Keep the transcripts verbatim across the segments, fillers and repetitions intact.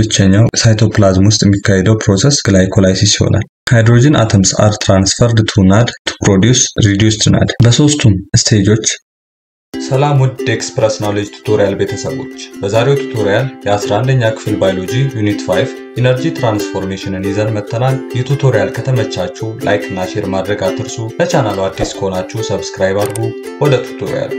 ብቸኛው ሳይቶፕላዝም ውስጥ የሚካሄደው ፕሮሰስ ግላይኮላይሲስ ይሆናል ሃይድሮጅን አተምስ አር ትራንስፈርድ ቱ ናድ ቱ ፕሮዲዩስ ሪዲዩስድ ናድ በሶስቱም ስቴጆች ሰላም ውድ ኤክስፕረስ ኖሌጅ ቱቶሪያል ቤተሰቦች በዛሬው ቱቶሪያል የ11ኛ ክፍል ባዮሎጂ ዩኒት five ኢነርጂ ትራንስፎርሜሽንን ይዘን መተናል ይህ ቱቶሪያል ከተመቻችሁ ላይክ እና ሼር ማድረግ አትርሱ ለቻናሉ አዲስ ከሆናችሁ ሰብስክራይብ አድርጉ ወደ ቱቶሪያል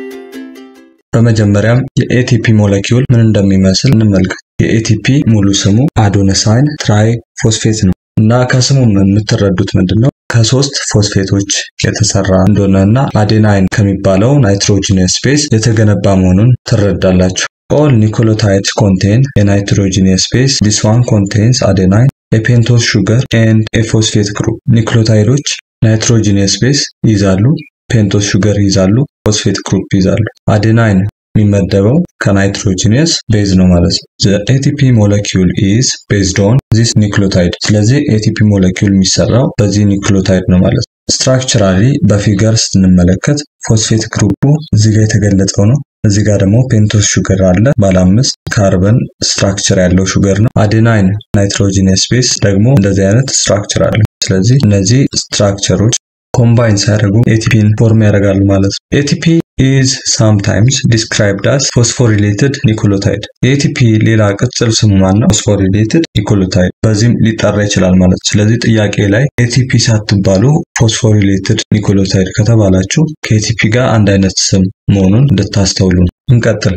በመጀመሪያም የኤቲፒ ሞለኪውል ምን እንደሚመስል እንመልከት የኤቲፒ ሙሉ ስሙ አዶናይን ትራይፎስፌት ነው እና ከስሙ የምትረዱት ምንድነው ከሶስት ፎስፌቶች የተሰራ እንደሆነና አዴናይን ከሚባለው ናይትሮጂነስ ቤዝ የተገነባ መሆኑን ትረዳላችሁ all nucleotides contain a nitrogenous base this one contains adenine a pentose sugar and a phosphate group ኒክሎታይዶች ናይትሮጂነስ ቤዝ ይዛሉ pentose sugar ይዛሉ ፎስፌት ግሩፕ ይዛሉ አዴናይን የሚመደበው ከናይትሮጂነስ ቤዝ ነው ማለት ነው the A T P molecule is based on this nucleotide ስለዚህ A T P molecule የሚሰራው በዚህ ኒክሎታይድ ነው ማለት ነው structurally በፊገር ስንመለከት ፎስፌት ግሩፑ እዚህ ጋር የተገለጸው ነው እዚህ ጋር ደግሞ pentose sugar አለ ባለ አምስት ካርቦን ስትራክቸር ያለው sugar ነው አዴናይን ናይትሮጂነስ ቤዝ ደግሞ እንደዚህ አይነት ስትራክቸር አለ ስለዚህ እነዚህ ስትራክቸሮች combine ሲያደርጉ A T P-ን ፎርም ያደርጋሉ ማለት ነው A T P is sometimes described as phosphorylated nucleotide A T P ሌላ ቅጽል ስሙ ማነው phosphorylated nucleotide በዚህም ሊጠራ ይችላል ማለት ነው ስለዚህ ጥያቄ ላይ A T P ሳትባሉ phosphorylated nucleotide ከተባላችሁ ከATP ጋር አንድ አይነት ስም መሆኑን እንድታስተውሉ እንቀጥል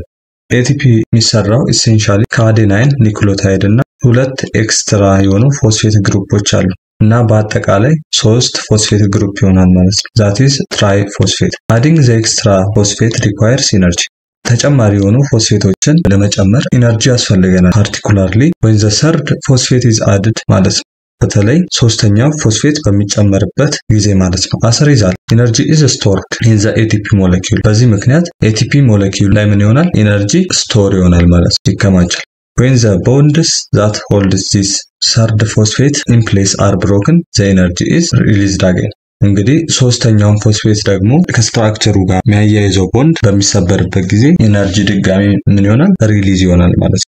A T P የሚሰራው essentially ከአዴናይን ኒክሎታይድ እና ሁለት ኤክስትራ የሆኑ ፎስፌት ግሩፖች አሉ እና በአጠቃላይ ሶስት ፎስፌት ግሩፕ ይሆናል ማለት ነው that is triphosphate adding the extra phosphate requires energy ተጨማሪ የሆኑ ፎስፌቶችን ለመጨመር ኢነርጂ ያስፈልገናል particularly when the third phosphate is added ማለት ነው በተለይ ሶስተኛው ፎስፌት በሚጨመርበት ጊዜ ማለት ነው as a result energy is stored in the A T P molecule በዚህ ምክንያት A T P molecule ላይ ምን ይሆናል ኢነርጂ ስቶር ይሆናል ማለት ነው ይከማቻል when the bonds that hold this third phosphate in place are broken the energy is released again እንግዲህ ሶስተኛው ፎስፌት ደግሞ ከስትራክቸሩ ጋር የሚያያይዘው ቦንድ በሚሰበርበት ጊዜ ኢነርጂ ድጋሚ ምን ይሆናል ሪሊዝ ይሆናል ማለት ነው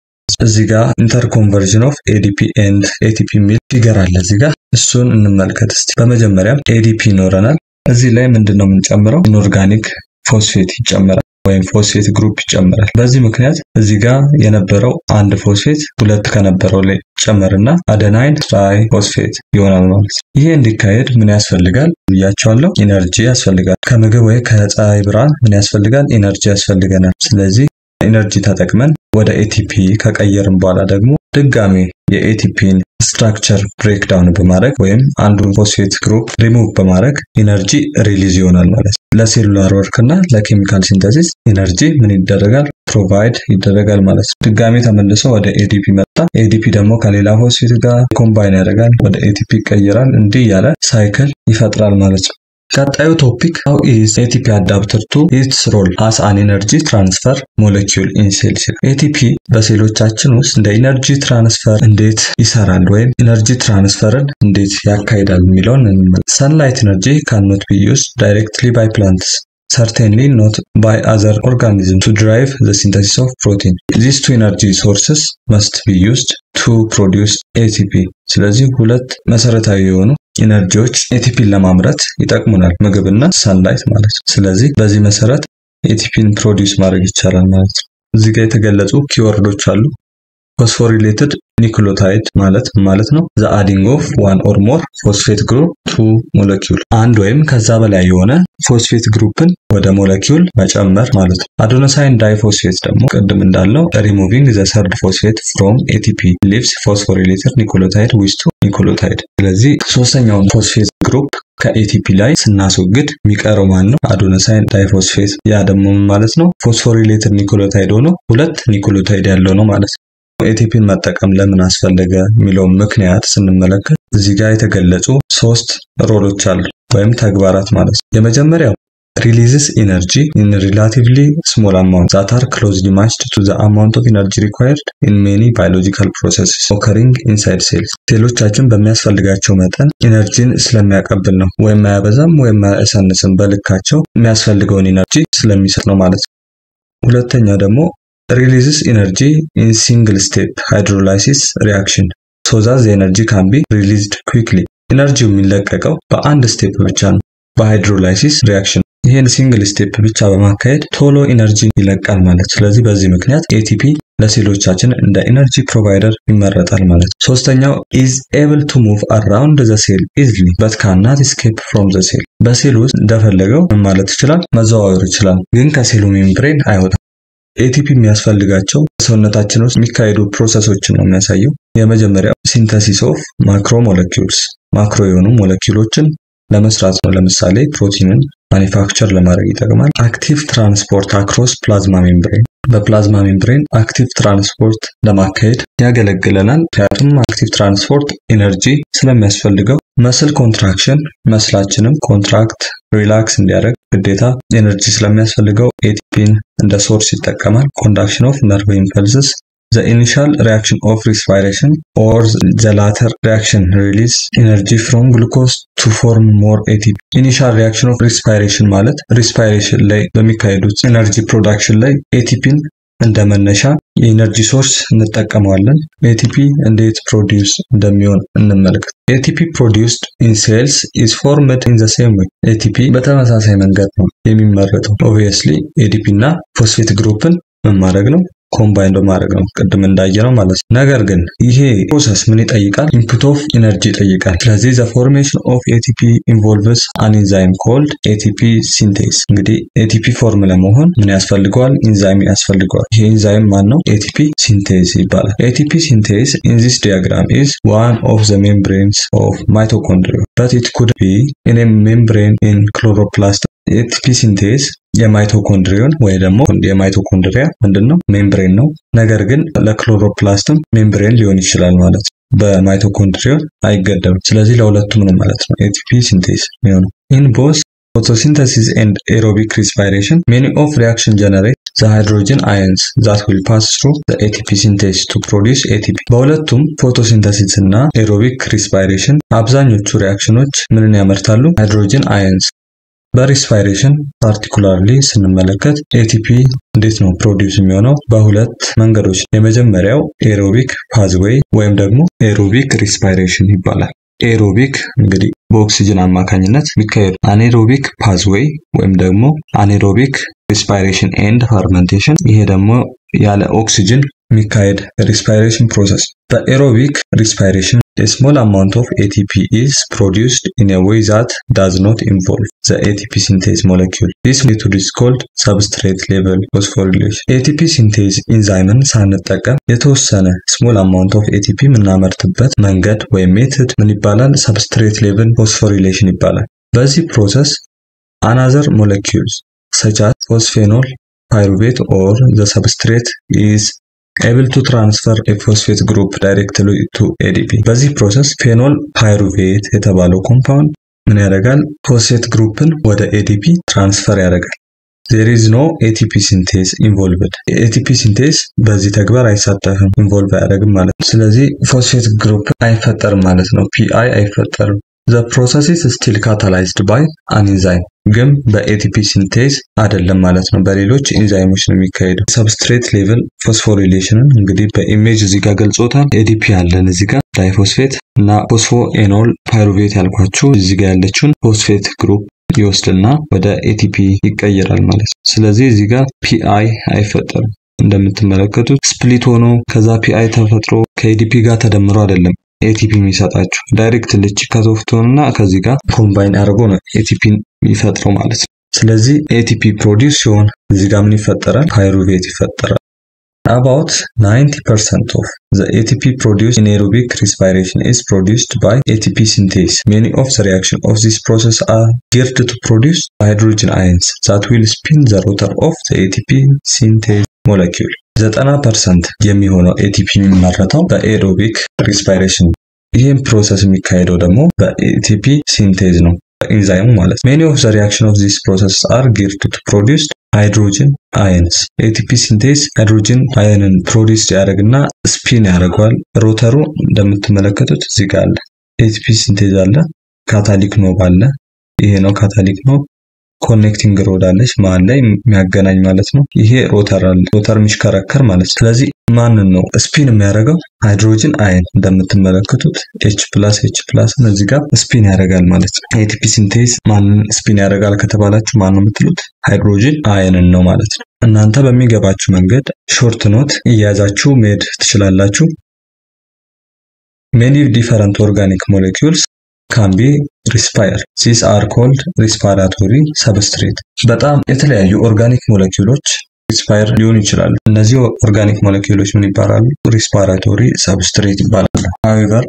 እዚህ ጋር ኢንተርኮንቨርዥን ኦፍ A D P and A T P የሚል ፊገር አለ እዚህ ጋር እሱን እንመልከት እስቲ በመጀመሪያ A D P ኖረናል እዚህ ላይ ምንድነው የምንጨምረው ኢንኦርጋኒክ ፎስፌት ይጨምራል ወይም ፎስፌት ግሩፕ ይጨምራል በዚህ ምክንያት እዚህ ጋር የነበረው አንድ ፎስፌት ሁለት ከነበረው ላይ ጨመርና አዴናይን ትራይ ፎስፌት ይሆናል ማለት ነው ይሄ እንዲካሄድ ምን ያስፈልጋል ብያቻለሁ ኢነርጂ ያስፈልጋል ከምግብ ወይ ከፀሐይ ብርሃን ምን ያስፈልጋል ኢነርጂ ያስፈልገናል ስለዚህ ኢነርጂ ተጠቅመን ወደ A T P ከቀየርን በኋላ ደግሞ ድጋሜ የATPን ስትራክቸር ብሬክዳውን በማድረግ ወይም አንዱን ፎስፌት ግሩፕ ሪሙቭ በማድረግ ኢነርጂ ሪሊዝ ይሆናል ማለት ነው ለሴሉላር ወርክና ለኬሚካል ሲንተሲስ ኢነርጂ ምን ይደረጋል ፕሮቫይድ ይደረጋል ማለት ነው ድጋሜ ተመልሶ ወደ A T P መጣ A T P ደግሞ ከሌላ ፎስፌት ጋር ኮምባይን ያደርጋል ወደ A T P ይቀየራል እንዲህ ያለ ሳይክል ይፈጥራል ማለት ነው ቀጣዩ ቶፒክ how is A T P adapted to its role as an energy transfer molecule in cells A T P በሴሎቻችን ውስጥ እንደ ኢነርጂ ትራንስፈር እንዴት ይሰራል ወይም ኢነርጂ ትራንስፈርን እንዴት ያካሂዳል የሚለውን እንመልከት sunlight energy cannot be used directly by plants certainly not by other organisms to drive the synthesis of protein these two energy sources must be used to produce A T P ስለዚህ ሁለት መሰረታዊ የሆኑ ኢነርጂዎች A T P-ን ለማምረት ይጠቅሙናል ምግብና sunlight ማለት ነው ስለዚህ በዚህ መሰረት A T P-ን ፕሮዲዩስ ማድረግ ይቻላል ማለት ነው እዚህ ጋር የተገለጹ ኪወርዶች አሉ phosphorylated nucleotide ማለት ማለት ነው the adding of one or more phosphate group to molecule አንድ ወይም ከዛ በላይ የሆነ ፎስፌት ግሩፕን ወደ ሞለኪውል መጨመር ማለት ነው adenosine diphosphate ደግሞ ቀደም እንዳለው removing the third phosphate from A T P leaves phosphorylated nucleotide with two nucleotide ስለዚህ ሶስተኛውን ፎስፌት ግሩፕ ከATP ላይ ስናስወግድ የሚቀረው ማን ነው አዶናይን ዳይፎስፌት ያ ደግሞ ማለት ነው ፎስፎሪሌትድ ኒክሎታይድ ሆኖ ሁለት ኒክሎታይድ ያለው ነው ማለት ነው A T P-ን መጠቀም ለምን አስፈልገ የሚለው ምክንያት ስንመለከት እዚህ ጋር የተገለጹ ሶስት ሮሎች አሉ ወይም ተግባራት ማለት ነው የመጀመሪያው releases energy in relatively small amounts that are closely matched to the amount of energy required in many biological processes occurring inside cells ሴሎቻችን በሚያስፈልጋቸው መጠን ኢነርጂን ስለሚያቀብል ነው ወይም ማያበዛም ወይም ማያሳንስም በልካቸው የሚያስፈልገውን ኢነርጂ ስለሚሰጥ ነው ማለት ነው ሁለተኛ ደግሞ releases energy in single step hydrolysis reaction, so that the energy can be released quickly. Energy የሚለቀቀው በአንድ ስቴፕ ብቻ ነው በሃይድሮላይሲስ ሪአክሽን ይሄን ሲንግል ስቴፕ ብቻ በማካሄድ ቶሎ ኢነርጂ ይለቃል ማለት ስለዚህ በዚህ ምክንያት ኤቲፒ ለሴሎቻችን እንደ ኢነርጂ ፕሮቫይደር ይመረጣል ማለት ሶስተኛው is able to move around the cell easily but cannot escape from the cell በሴል ውስጥ እንደፈለገው ማለት ይችላል መዘዋወር ይችላል ግን ከሴሉ ሜምብሬን አይወጣም ኤቲፒ የሚያስፈልጋቸው ሰውነታችን ውስጥ የሚካሄዱ ፕሮሰሶችን ነው የሚያሳየው የመጀመሪያው ሲንተሲስ ኦፍ ማክሮ ሞለኪዩልስ ማክሮ የሆኑ ሞለኪዩሎችን ለመስራት ነው ለምሳሌ ፕሮቲንን ማኑፋክቸር ለማድረግ ይጠቅማል አክቲቭ ትራንስፖርት አክሮስ ፕላዝማ ሜምብሬን በፕላዝማ ሜምብሬን አክቲቭ ትራንስፖርት ለማካሄድ ያገለግለናል ያቱም አክቲቭ ትራንስፖርት ኢነርጂ ስለሚያስፈልገው መስል ኮንትራክሽን መስላችንም ኮንትራክት ሪላክስ እንዲያደርግ ግዴታ ኢነርጂ ስለሚያስፈልገው ኤቲፒን እንደ ሶርስ ይጠቀማል ኮንዳክሽን ኦፍ ነርቭ ኢምፐልስስ The initial reaction of respiration or the latter reaction release energy from glucose to form more A T P. Initial reaction of respiration ማለት respiration ላይ በሚካሄዱት energy production ላይ A T P-ን እንደመነሻ የኤነርጂ ሶርስ እንጠቀመዋለን A T P እንዴት ፕሮዲዩስ እንደሚሆን እንመልከት A T P produced in cells is formed in the same way A T P በተመሳሳይ መንገድ ነው የሚመረተው obviously A D P እና ፎስፌት ግሩፕን መማረግ ነው ኮምባይን በማድረግ ነው ቀደም እንዳየነው ማለት ነው ነገር ግን ይሄ ፕሮሰስ ምን ይጠይቃል ኢንፑት ኦፍ ኢነርጂ ይጠይቃል ስለዚህ the formation of A T P involves an enzyme called A T P synthase እንግዲህ A T P ፎርም ለመሆን ምን ያስፈልጋል ኢንዛይም ያስፈልጋል ይሄ ኢንዛይም ማን ነው A T P synthase ይባላል A T P synthase in this diagram is one of the membranes of mitochondria but it could be in a membrane in chloroplast A T P synthase የማይቶኮንድሪዮን ወይ ደግሞ የማይቶኮንድሪያ ምንድነው ሜምብሬን ነው ነገር ግን ለክሎሮፕላስትም ሜምብሬን ሊሆን ይችላል ማለት ነው በማይቶኮንድሪዮን አይገደብም ስለዚህ ለሁለቱም ነው ማለት ነው A T P synthase ነው in both photosynthesis and aerobic respiration many of reaction generate the hydrogen ions that will pass through the A T P synthase to produce A T P በሁለቱም ፎቶሲንተሲስ እና aerobic respiration አብዛኞቹ ሪአክሽኖች ምንን ያመርታሉ hydrogen ions በሪስፓይሬሽን ፓርቲኩላርሊ ስንመለከት A T P እንዴት ነው ፕሮዲዩስ የሚሆነው በሁለት መንገዶች የመጀመሪያው ኤሮቢክ ፓዝዌይ ወይም ደግሞ ኤሮቢክ ሪስፓይሬሽን ይባላል ኤሮቢክ እንግዲህ በኦክሲጅን አማካኝነት የሚካሄድ አኔሮቢክ ፓዝዌይ ወይም ደግሞ አኔሮቢክ ሪስፓይሬሽን ኤንድ ፈርመንቴሽን ይሄ ደግሞ ያለ ኦክሲጅን የሚካሄድ ሪስፓይሬሽን ፕሮሰስ በኤሮቢክ ሪስፓይሬሽን A small amount of A T P is produced in a way that does not involve the A T P synthase molecule. This method is called substrate level phosphorylation. A T P synthase enzyme ሳንጠቀም የተወሰነ small amount of A T P የምናመርትበት መንገድ ወይም method ምን ይባላል substrate level phosphorylation ይባላል። በዚህ process another molecules such as phosphenol, pyruvate or the substrate is able to transfer a phosphate group directly to A D P. Basic process phenol pyruvate የተባለው compound ምን ያደርጋል ፎስፌት ግሩፕን ወደ A D P transfer ያደርጋል. There is no A T P synthase involved. A T P synthase በዚህ ተግባር አይሳተፍም involve አያደርግም ማለት ነው. ስለዚህ ፎስፌት ግሩፕ አይፈጠርም ማለት ነው. P I አይፈጠርም. The process is still catalyzed by an enzyme. ግን በኤቲፒ ሲንቴዝ አይደለም ማለት ነው በሌሎች ኢንዛይሞች ነው የሚካሄደው ሰብስትሬት ሌቭል ፎስፎሪሌሽን እንግዲህ በኢሜጅ እዚህ ጋር ገልጾታል ኤዲፒ ያለን እዚህ ጋር ዳይፎስፌት እና ፎስፎኤኖል ፓይሩቬት ያልኳችሁ እዚህ ጋር ያለችውን ፎስፌት ግሩፕ ይወስድና ወደ ኤቲፒ ይቀየራል ማለት ነው ስለዚህ እዚህ ጋር ፒአይ አይፈጠርም እንደምትመለከቱት ስፕሊት ሆኖ ከዛ ፒአይ ተፈጥሮ ከኤዲፒ ጋር ተደምሮ አይደለም A T P የሚሰጣቸው ዳይሬክት ልጭ ከሶፍትዌርና ከዚህ ጋር ኮምባይን አድርጎ ነው A T P የሚፈጥረው ማለት ነው ስለዚህ A T P ፕሮዲዩስ ሲሆን እዚህ ጋር ምን ይፈጠራል ፓይሩቬት ይፈጠራል about ninety percent of the A T P produced in aerobic respiration is produced by A T P synthase many of the reaction of this process are geared to produce hydrogen ions that will spin the rotor of the A T P synthase molecule ninety percent የሚሆነው A T P የሚመረተው በኤሮቢክ ሪስፓይሬሽን ይሄን ፕሮሰስ የሚካሄደው ደግሞ በኤቲፒ ሲንቴዝ ነው ኢንዛይሙ ማለት many of the reaction of this process are geared to produce hydrogen ions A T P synthase hydrogen ion produce ያደርግና ስፒን ያደርጋል ሮተሩ እንደምትመለከቱት እዚህ ጋር አለ A T P synthase አለ ካታሊክ ኖብ አለ ይሄ ነው ካታሊክ ኖብ connecting road አለች ማን ላይ የሚያገናኝ ማለት ነው ይሄ ሮተር አለ ሮተር ምሽከረከር ማለት ስለዚህ ማንን ነው ስፒን የሚያደርገው ሃይድሮጅን አየን እንደምትመለከቱት ኤች ፕላስ ኤች ፕላስ እዚህ ጋር ስፒን ያደርጋል ማለት ነው ኤቲፒ ሲንቴዝ ማንን ስፒን ያደርጋል ከተባላችሁ ማን ነው የምትሉት ሃይድሮጅን አየንን ነው ማለት ነው እናንተ በሚገባችሁ መንገድ ሾርት ኖት እያያዛችሁ ሜድ ትችላላችሁ many different organic molecules can be respired these are called respiratory substrate በጣም የተለያዩ organic molecules respire ሊሆኑ ይችላሉ እነዚህ organic molecules ምን ይባላሉ respiratory substrate ይባላሉ however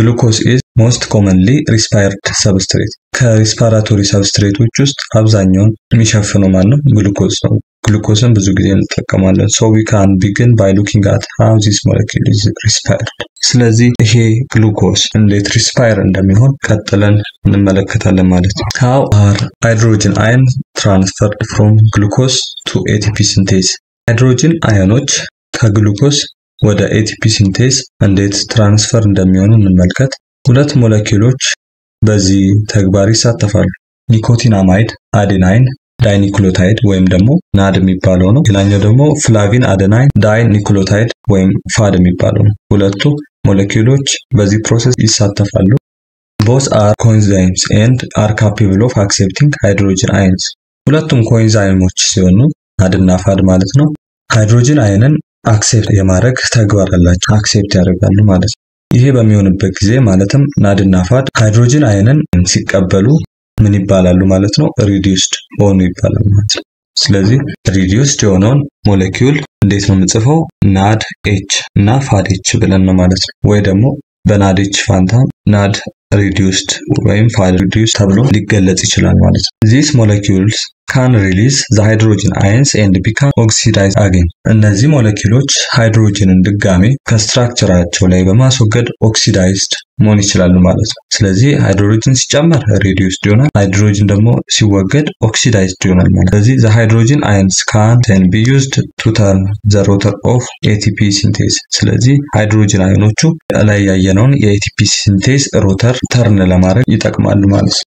glucose is most commonly respired substrate ከrespiratory substrateዎች ውስጥ አብዛኛውን የሚሸፍነው ማለት ነው ግሉኮስ ነው ግሉኮስን ብዙ ጊዜ እንጠቀማለን so we can begin by looking at how this molecule is respired ስለዚህ ይሄ ግሉኮስ እንዴት ሪስፓየር እንደሚሆን ቀጥለን እንመለከታለን ማለት ነው how are hydrogen ions transferred from glucose to ኤቲፒ synthase hydrogen አዮኖች ከግሉኮስ ወደ ኤቲፒ synthase እንዴት ትራንስፈር እንደሚሆኑ እንመልከት ሁለት ሞለኪውሎች በዚህ ተግባር ይሳተፋሉ ኒኮቲናማይድ አዴናይን ዳይኒክሎታይድ ወይም ደግሞ ናድ የሚባለው ነው ሌላኛው ደግሞ ፍላቪን አዴናይን ዳይኒክሎታይድ ወይም ፋድ የሚባለው ነው ሁለቱ ሞለኪውሎች በዚህ ፕሮሰስ ይሳተፋሉ both are coenzymes and are capable of accepting hydrogen ions ሁለቱም ኮኤንዛይሞች ሲሆኑ ናድና ፋድ ማለት ነው ሃይድሮጅን አየንን አክሴፕት የማድረግ ተግባር አላቸው አክሴፕት ያደርጋሉ ማለት ነው ይሄ በሚሆንበት ጊዜ ማለትም ናድና ፋድ ሃይድሮጅን አየንን ሲቀበሉ ምን ይባላሉ ማለት ነው reduced ሆኖ ይባላል ማለት ነው ስለዚህ reduced የሆነውን ሞለኪውል እንዴት ነው የምንጽፈው ናድ ኤች እና ፋድ ኤች ብለን ነው ማለት ነው ወይ ደግሞ በናድ ኤች ፋንታ ናድ reduced ወይም ፋድ reduced ተብሎ ሊገለጽ ይችላል ማለት ነው these molecules can release the hydrogen ions and become oxidized again እነዚህ ሞለኪውሎች ሃይድሮጅንን ድጋሜ ከስትራክቸራቸው ላይ በማስወገድ ኦክሲዳይዝድ መሆን ይችላሉ ማለት ነው ስለዚህ ሃይድሮጅን ሲጨመር reduced ይሆናል ሃይድሮጅን ደግሞ ሲወገድ oxidized ይሆናል ማለት ስለዚህ the hydrogen ions can then be used to turn the rotor of ኤቲፒ synthase ስለዚህ ሃይድሮጅን አዮኖቹ ላይ ያየነውን የኤቲፒ synthase rotor turn ለማድረግ ይጠቅማሉ ማለት ነው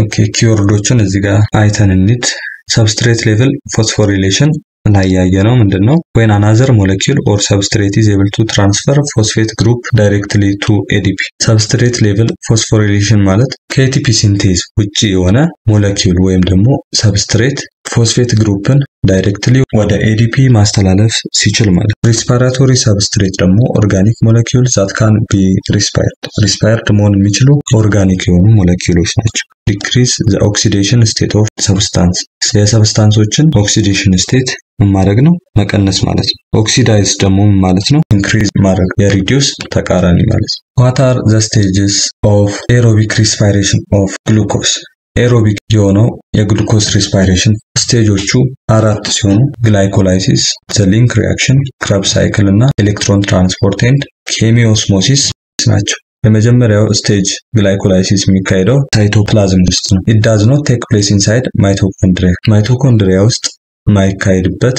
ኦኬ ኪወርዶችን እዚህ ጋር አይተን እንዴት substrate level phosphorylation ላይ ያየነው ምንድነው when another molecule or substrate is able to transfer phosphate group directly to ኤቲፒ substrate level phosphorylation ማለት ከኤቲፒ synthase ውጪ የሆነ ሞለኪውል ወይም ደግሞ substrate ፎስፌት ግሩፕን ዳይሬክትሊ ወደ ኤዲፒ ማስተላለፍ ሲችል ማለት ሪስፓይራቶሪ ሰብስትሬት ደግሞ ኦርጋኒክ ሞለኪውል ዛት ካን ቢ ሪስፓይርድ ሪስፓይርድ መሆን የሚችሉ ኦርጋኒክ የሆኑ ሞለኪውሎች ናቸው ዲክሪስ ዘ ኦክሲዴሽን ስቴት ኦፍ ሰብስታንስ የሰብስታንሶችን ኦክሲዴሽን ስቴት ማድረግ ነው መቀነስ ማለት ነው ኦክሲዳይዝ ደግሞ ማለት ነው ኢንክሪዝ ማድረግ የሪዲዩስ ተቃራኒ ማለት ነው what are the stages of aerobic respiration of glucose aerobic የሆነው የግሉኮስ respiration ስቴጆቹ አራት ሲሆኑ glycolysis, the link reaction, Krebs cycle እና electron transport and chemiosmosis ናቸው። የመጀመሪያው ስቴጅ glycolysis የሚካሄደው ሳይቶፕላዝም ውስጥ ነው። It does not take place inside mitochondria. Mitochondria ውስጥ የማይካሄድበት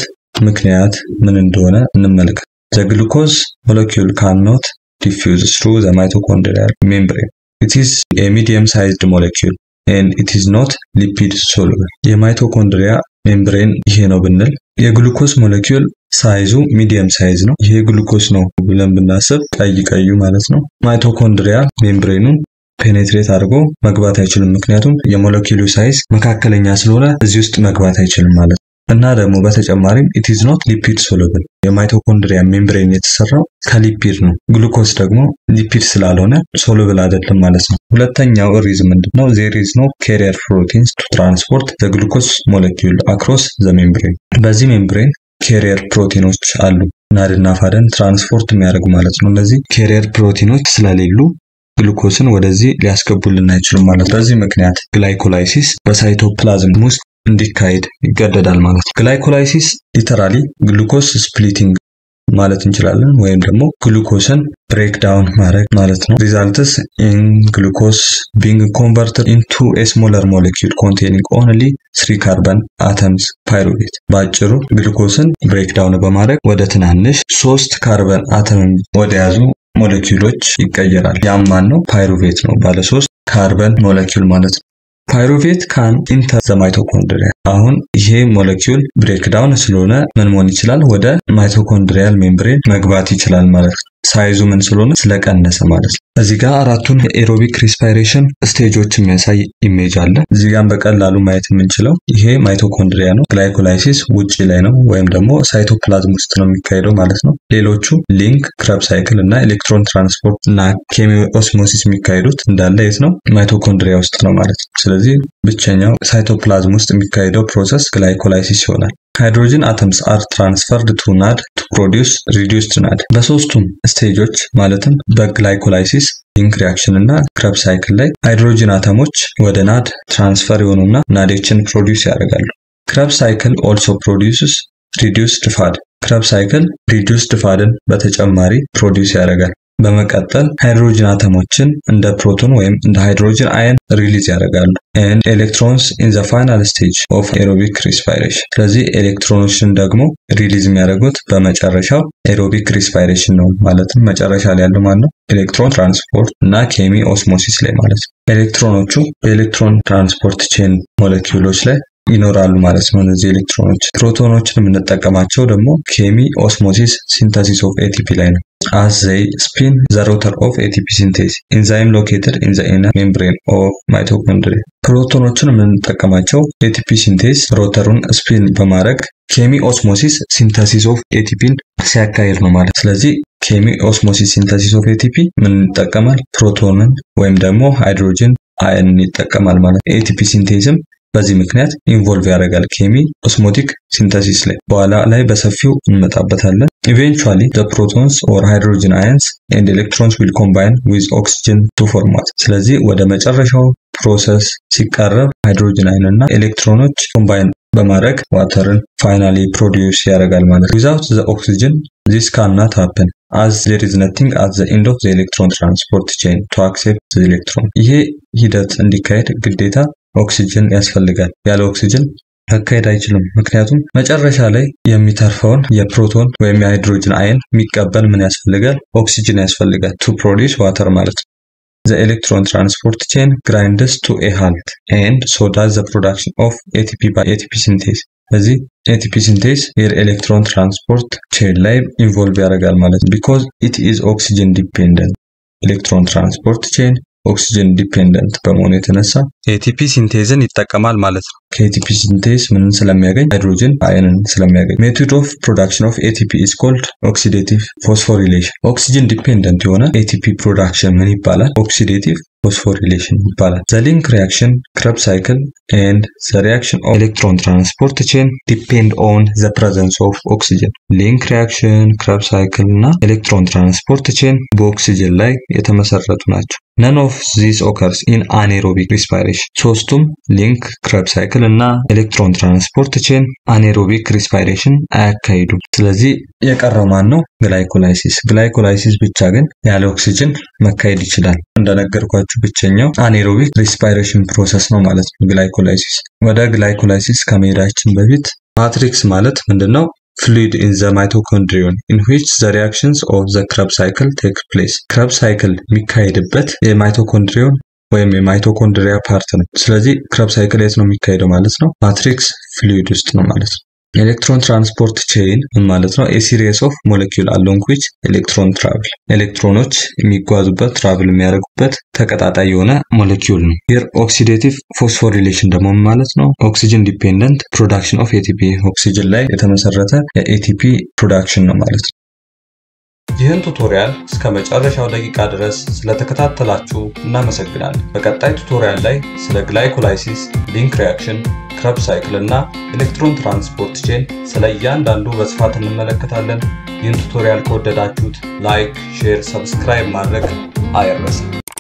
ምክንያት ምን እንደሆነ እንመልከት። The glucose molecule cannot diffuse through the mitochondrial membrane. It is a medium-sized molecule. and it is not lipid soluble የማይቶኮንድሪያ ሜምብሬን ይሄ ነው ብንል የግሉኮስ ሞለኪውል ሳይዙ ሚዲየም ሳይዝ ነው ይሄ ግሉኮስ ነው ብለን ብናስብ ቀይ ቀዩ ማለት ነው ማይቶኮንድሪያ ሜምብሬኑን ፔኔትሬት አድርጎ መግባት አይችልም ምክንያቱም የሞለኪውሉ ሳይዝ መካከለኛ ስለሆነ እዚህ ውስጥ መግባት አይችልም ማለት እና ደግሞ በተጨማሪም it is not lipid soluble የማይቶኮንድሪያ ሜምብሬን የተሰራው ከሊፒድ ነው ግሉኮስ ደግሞ ሊፒድ ስላልሆነ soluble አይደለም ማለት ነው ሁለተኛው ሪዝም ምንድነው there is no carrier proteins to transport the glucose molecule across the membrane በዚህ ሜምብሬን carrier ፕሮቲኖች አሉ ናድና ፋደን ትራንስፖርት የሚያደርጉ ማለት ነው እነዚህ carrier ፕሮቲኖች ስለሌሉ ግሉኮስን ወደዚህ ሊያስገቡልን አይችልም ማለት በዚህ ምክንያት ግላይኮላይሲስ በሳይቶፕላዝም ውስጥ እንዲካሄድ ይገደዳል ማለት ነው ግላይኮላይሲስ ሊተራሊ ግሉኮስ ስፕሊቲንግ ማለት እንችላለን ወይም ደግሞ ግሉኮስን ብሬክ ዳውን ማድረግ ማለት ነው ሪዛልትስ ኢን ግሉኮስ ቢንግ ኮንቨርትድ ኢንቱ ኤ ስሞለር ሞለኪውል ኮንቴኒንግ ኦንሊ three ካርቦን አተምስ ፓይሩቬት ባጭሩ ግሉኮስን ብሬክ ዳውን በማድረግ ወደ ትናንሽ three ካርቦን አተም ወደ ያዙ ሞለኪውሎች ይቀየራል ያም ማን ነው ፓይሩቬት ነው ባለ three ካርቦን ሞለኪውል ማለት ነው pyruvate can enter the mitochondria. Ahun ye molecule breakdown slona man mon ichilal wada mitochondrial membrane magbat ichilal malet. Size men slona slek anese malet. Aziga aratun aerobic respiration stageochim yasay image alle. Zigan beqallalu mayet menchilo ye mitochondria no glycolysis wuchi lay no wayem demo cytoplasm ust no mikaydo malet no. Lelochu link Krebs cycle na electron transport na chemiosmosis mikaydut ndalle yes no mitochondria ust no malet. ስለዚህ ብቻኛው ሳይቶፕላዝም ውስጥ የሚካሄደው ፕሮሰስ ግላይኮላይሲስ ይሆናል Hydrogen atoms are transferred to N A D to produce reduced N A D. በሶስቱም ስቴጆች ማለትም በግላይኮላይሲስ ሊንክ ሪአክሽን እና ክሬብስ ሳይክል ላይ ሃይድሮጅን አተሞች ወደ ናድ ትራንስፈር ይሆኑና ናዶችን ፕሮዲዩስ ያደርጋሉ። ክሬብስ ሳይክል also produces reduced F A D. ክሬብስ ሳይክል reduced F A D-ን በተጨማሪ ፕሮዲዩስ ያደርጋል። በመቀጠል ሃይድሮጅን አተሞችን እንደ ፕሮቶን ወይም እንደ ሃይድሮጅን አየን ሪሊዝ ያደርጋሉ and electrons in the final stage of aerobic respiration ስለዚህ ኤሌክትሮኖችን ደግሞ ሪሊዝ የሚያደርጉት በመጨረሻው aerobic respiration ነው ማለት ነው መጨረሻ ላይ ያለው ማለት ነው ኤሌክትሮን ትራንስፖርት እና ኬሚ ኦስሞሲስ ላይ ማለት ነው ኤሌክትሮኖቹ በኤሌክትሮን ትራንስፖርት ቼን ሞለኪውሎች ላይ ይኖራሉ ማለት ነው እነዚህ ኤሌክትሮኖች ፕሮቶኖችን እንጠቀማቸው ደግሞ ኬሚ ኦስሞሲስ ሲንተሲስ ኦፍ ኤቲፒ ላይ ነው As they spin the rotor of A T P synthase, enzyme located in the inner membrane of mitochondria. ፕሮቶኖችን የምንጠቀማቸው A T P synthase ሮተሩን ስፒን በማድረግ chemiosmosis synthesis of A T P ሲያካሂድ ነው ማለት ስለዚህ chemiosmosis synthesis of A T P ምን ይጠቀማል ፕሮቶንን ወይም ደግሞ ሃይድሮጅን አየንን ይጠቀማል ማለት A T P synthase በዚህ ምክንያት ኢንቮልቭ ያደርጋል ኬሚ ኦስሞቲክ ሲንተሲስ ላይ በኋላ ላይ በሰፊው እንመጣበታለን eventually the protons or hydrogen ions and electrons will combine with oxygen to form water ስለዚህ ወደ መጨረሻው ፕሮሰስ ሲቀርብ ሃይድሮጅን አየን እና ኤሌክትሮኖች ኮምባይን በማድረግ ዋተርን ፋይናሊ ፕሮዲዩስ ያደርጋል ማለት without the oxygen this cannot happen as there is nothing at the end of the electron transport chain to accept the electron ይሄ ሂደት እንዲካሄድ ግዴታ ኦክሲጅን ያስፈልጋል ያለ ኦክሲጅን አካሄድ አይችልም ምክንያቱም መጨረሻ ላይ የሚተርፈውን የፕሮቶን ወይም የሃይድሮጅን አየን የሚቀበል ምን ያስፈልጋል ኦክሲጅን ያስፈልጋል to produce water ማለት ነው the electron transport chain grinds to a halt and so does the production of A T P by A T P synthase በዚህ A T P synthase የር ኤሌክትሮን ትራንስፖርት ቼን ላይ ኢንቮልቭ ያደርጋል ማለት because it is oxygen dependent electron transport chain ኦክሲጅን ዲፔንደንት በመሆኑ የተነሳ A T P ሲንቴዝን ይተቀማል ማለት ነው ከA T P ሲንቴዝ ምንን ስለሚያገኝ ሃይድሮጅን አየንን ስለሚያገኝ method of production of A T P is called oxidative phosphorylation oxygen dependent የሆነ A T P production ምን ይባላል oxidative phosphorylation ይባላል the link reaction Krebs cycle and the reaction of electron transport chain depend on the presence of oxygen link reaction Krebs cycle እና electron transport chain በኦክሲጅን ላይ የተመሰረቱ ናቸው None of these occurs in anaerobic respiration. ሶስቱም link Krebs cycle እና electron transport chain anaerobic respiration አያካሂዱም. ስለዚህ የቀረው ማን ነው? glycolysis. glycolysis ብቻ ግን ያለ ኦክሲጅን መካሄድ ይችላል. እንደነገርኳችሁ ብቻኛው anaerobic respiration process ነው ማለት ነው glycolysis. ወደ glycolysis ከመሄዳችን በፊት matrix ማለት ምንድነው? Fluid in the mitochondrion in which the reactions of the Krebs cycle take place. Krebs cycle የሚካሄድበት የማይቶኮንድሪዮን ወይም የማይቶኮንድሪያ ፓርት ነው. ስለዚህ Krebs cycle የት ነው የሚካሄደው ማለት ነው? ማትሪክስ ፍሉይድ ውስጥ ነው ማለት ነው. ኤሌክትሮን ትራንስፖርት ቼን ማለት ነው a series of molecule along which electron travel. ኤሌክትሮኖች የሚጓዙበት ትራቭል የሚያደርጉበት ተቀጣጣይ የሆነ ሞለኪውል ነው. የር ኦክሲዴቲቭ ፎስፎሪሌሽን ደግሞ ማለት ነው ኦክሲጅን ዲፔንደንት ፕሮዳክሽን ኦፍ A T P ኦክሲጅን ላይ የተመሰረተ A T P ፕሮዳክሽን ነው ማለት ነው. ይህን ቱቶሪያል እስከመጨረሻው ደቂቃ ድረስ ስለተከታተላችሁ እናመሰግናለን። በቀጣይ ቱቶሪያል ላይ ስለ ግላይኮላይሲስ፣ ሊንክ ሪአክሽን፣ ክሬብስ ሳይክል እና ኤሌክትሮን ትራንስፖርት ቼን ስለያንዳንዱ በስፋት እንመለከታለን። ይህን ቱቶሪያል ከወደዳችሁት ላይክ፣ ሼር፣ ሰብስክራይብ ማድረግ አይረሳ።